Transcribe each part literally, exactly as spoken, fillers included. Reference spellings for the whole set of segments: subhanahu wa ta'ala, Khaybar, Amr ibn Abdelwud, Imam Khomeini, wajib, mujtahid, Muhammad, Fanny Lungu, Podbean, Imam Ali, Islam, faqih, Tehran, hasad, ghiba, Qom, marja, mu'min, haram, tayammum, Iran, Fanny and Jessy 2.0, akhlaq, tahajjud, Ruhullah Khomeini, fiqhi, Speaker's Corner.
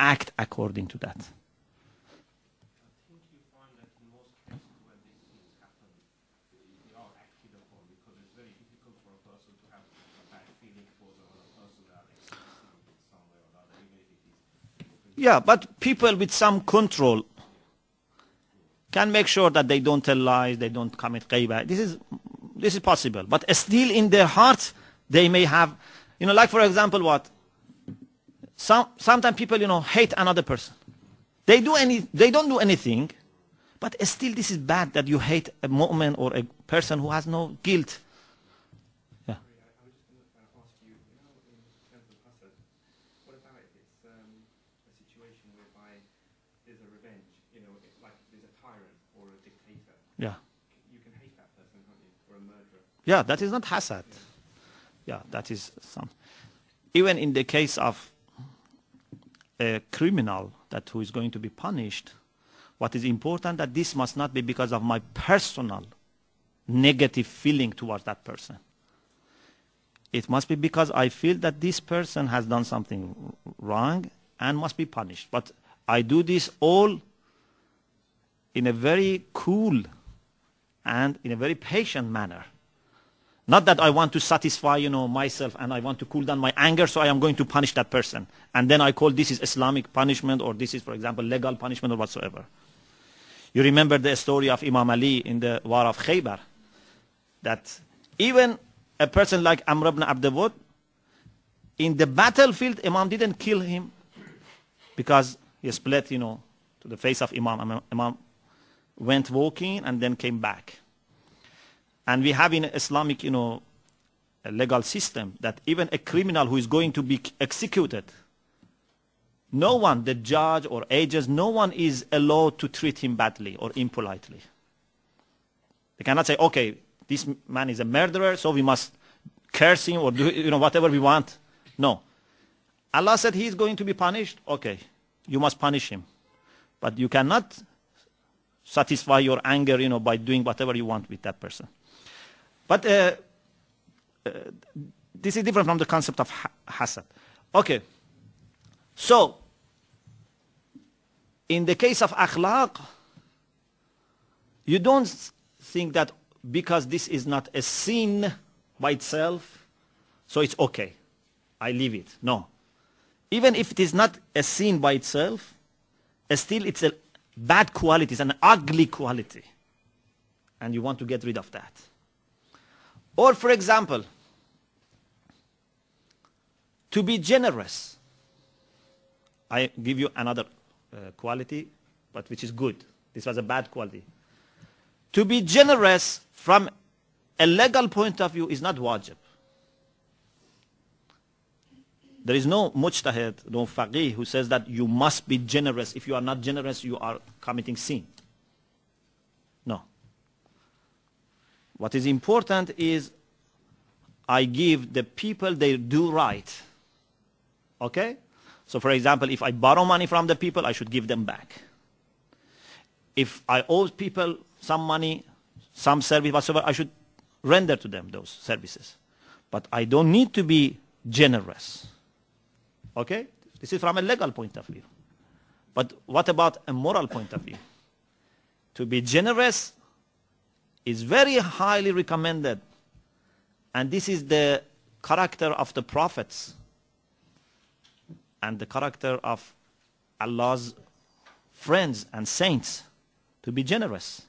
act according to that. I think you find that in most cases where these things happen, they are acted upon, because it's very difficult for a person to have a bad feeling for the person that is in some way or other, even if it is. Yeah, but people with some control can make sure that they don't tell lies, they don't commit ghiba. This is, this is possible. But still in their heart, they may have, you know, like for example, what? Some, sometimes people, you know, hate another person. They, do any, they don't do anything, but still this is bad that you hate a mu'min or a person who has no guilt. Yeah. You can hate that person, can't you? Or a murderer. Yeah, that is not hasad. Yeah, yeah, that is some. Even in the case of a criminal that who is going to be punished, what is important that this must not be because of my personal negative feeling towards that person. It must be because I feel that this person has done something wrong and must be punished. But I do this all in a very cool and in a very patient manner. Not that I want to satisfy, you know, myself and I want to cool down my anger, so I am going to punish that person. And then I call this is Islamic punishment, or this is, for example, legal punishment or whatsoever. You remember the story of Imam Ali in the War of Khaybar, that even a person like Amr ibn Abdelwud, in the battlefield, Imam didn't kill him because he split, you know, to the face of Imam. Imam went walking and then came back. And we have in Islamic, you know, a legal system that even a criminal who is going to be executed, no one, the judge or agents, no one is allowed to treat him badly or impolitely. They cannot say, okay, this man is a murderer, so we must curse him or do, you know, whatever we want. No. Allah said he is going to be punished. Okay, you must punish him. But you cannot satisfy your anger, you know, by doing whatever you want with that person. But uh, uh, this is different from the concept of ha hasad. Okay. So, in the case of akhlaq, you don't think that because this is not a sin by itself, so it's okay. I leave it. No. Even if it is not a sin by itself, still it's a bad quality, it's an ugly quality, and you want to get rid of that. Or for example, to be generous. I give you another uh, quality, but which is good. This was a bad quality. To be generous from a legal point of view is not wajib. There is no mujtahid, no faqih who says that you must be generous. If you are not generous, you are committing sin. No. What is important is I give the people they do right. Okay? So for example, if I borrow money from the people, I should give them back. If I owe people some money, some service, whatsoever, I should render to them those services. But I don't need to be generous. Okay? This is from a legal point of view. But what about a moral point of view? To be generous is very highly recommended. And this is the character of the prophets and the character of Allah's friends and saints, to be generous.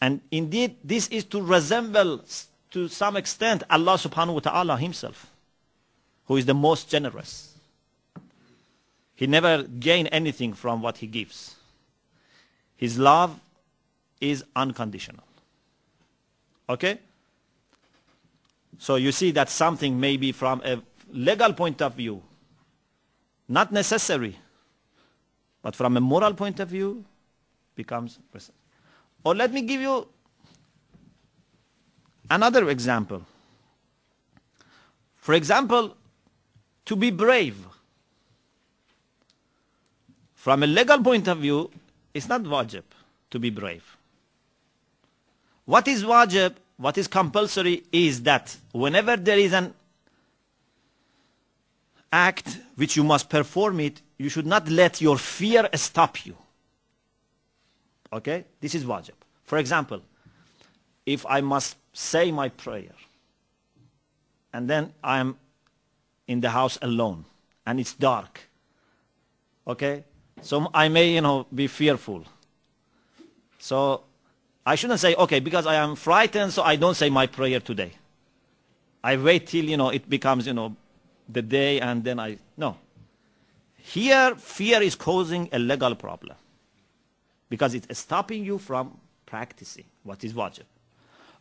And indeed, this is to resemble to some extent Allah subhanahu wa ta'ala himself, who is the most generous. He never gains anything from what he gives. His love is unconditional. Okay? So you see that something maybe from a legal point of view, not necessary, but from a moral point of view, becomes present. Or let me give you another example. For example, to be brave. From a legal point of view, it's not wajib to be brave. What is wajib, what is compulsory, is that whenever there is an act which you must perform it, you should not let your fear stop you. Okay? This is wajib. For example, if I must say my prayer and then I am in the house alone and it's dark, okay? So I may, you know, be fearful. So I shouldn't say, okay, because I am frightened, so I don't say my prayer today. I wait till, you know, it becomes, you know, the day and then I, no. Here, fear is causing a legal problem because it's stopping you from practicing what is wajib.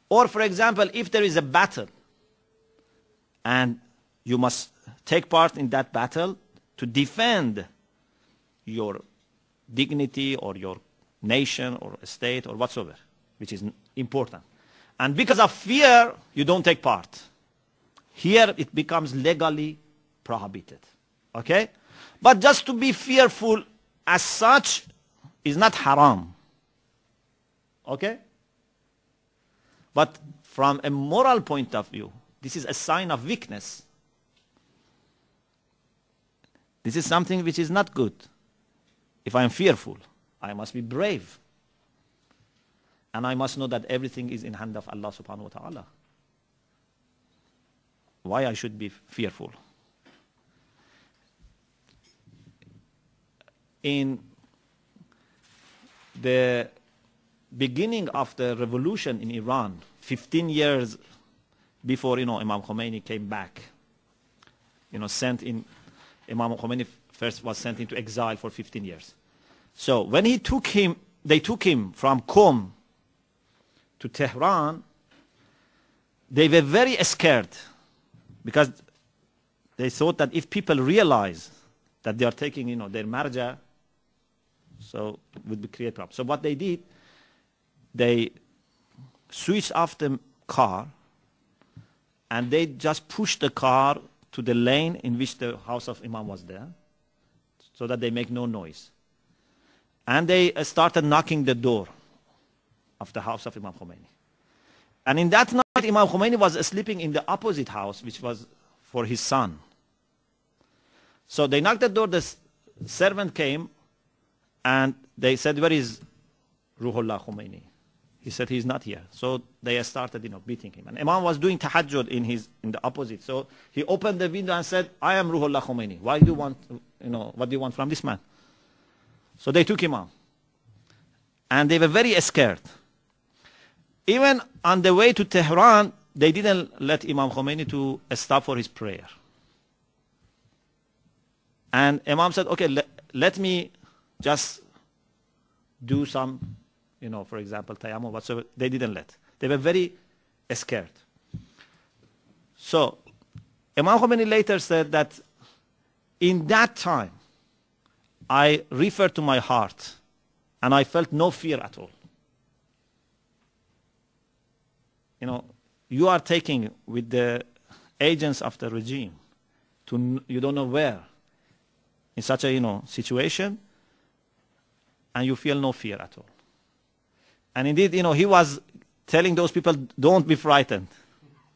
Or for example, if there is a battle and you must take part in that battle to defend your dignity or your nation or state or whatsoever, which is important. And because of fear, you don't take part. Here it becomes legally prohibited. Okay? But just to be fearful as such is not haram. Okay? But from a moral point of view, this is a sign of weakness. This is something which is not good. If I am fearful, I must be brave. And I must know that everything is in hand of Allah subhanahu wa ta'ala. Why I should be fearful? In the beginning of the revolution in Iran, fifteen years before, you know, Imam Khomeini came back, you know, sent in, Imam Khomeini first was sent into exile for fifteen years. So when he took him, they took him from Qom to Tehran, they were very scared because they thought that if people realize that they are taking, you know, their marja, so it would create problems. So what they did, they switched off the car and they just pushed the car to the lane in which the house of Imam was there so that they make no noise. And they started knocking the door of the house of Imam Khomeini. And in that night, Imam Khomeini was sleeping in the opposite house, which was for his son. So they knocked the door, the servant came, and they said, where is Ruhullah Khomeini? He said, he's not here. So they started, you know, beating him. And Imam was doing tahajjud in his, in the opposite. So he opened the window and said, I am Ruhullah Khomeini. Why do you want, you know, what do you want from this man? So they took him out. And they were very scared. Even on the way to Tehran, they didn't let Imam Khomeini to stop for his prayer. And Imam said, okay, le let me just do some, you know, for example, tayammum, whatsoever. They didn't let. They were very scared. So Imam Khomeini later said that in that time, I referred to my heart and I felt no fear at all. You know, you are taking with the agents of the regime to, you don't know where, in such a, you know, situation, and you feel no fear at all. And indeed, you know, he was telling those people, don't be frightened.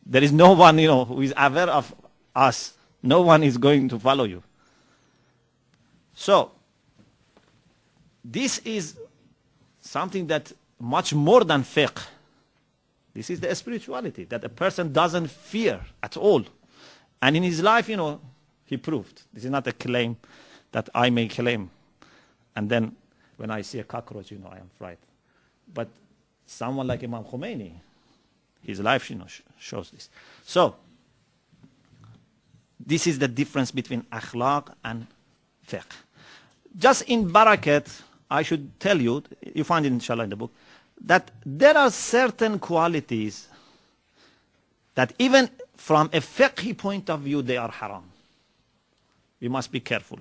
There is no one, you know, who is aware of us. No one is going to follow you. So, this is something that much more than fiqh. This is the spirituality that a person doesn't fear at all. And in his life, you know, he proved. This is not a claim that I may claim. And then when I see a cockroach, you know, I am frightened. But someone like Imam Khomeini, his life, you know, sh shows this. So, this is the difference between akhlaq and fiqh. Just in barakat, I should tell you, you find it inshallah in the book, that there are certain qualities that even from a fiqhi point of view, they are haram. We must be careful.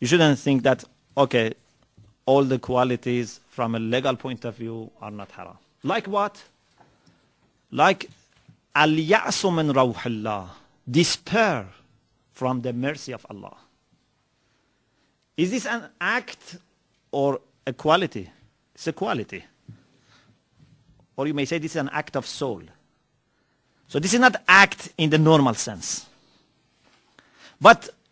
You shouldn't think that, okay, all the qualities from a legal point of view are not haram. Like what? Like al-ya'su min rauh Allah, despair from the mercy of Allah. Is this an act or a quality? It's a quality. Or you may say this is an act of soul. So this is not act in the normal sense. But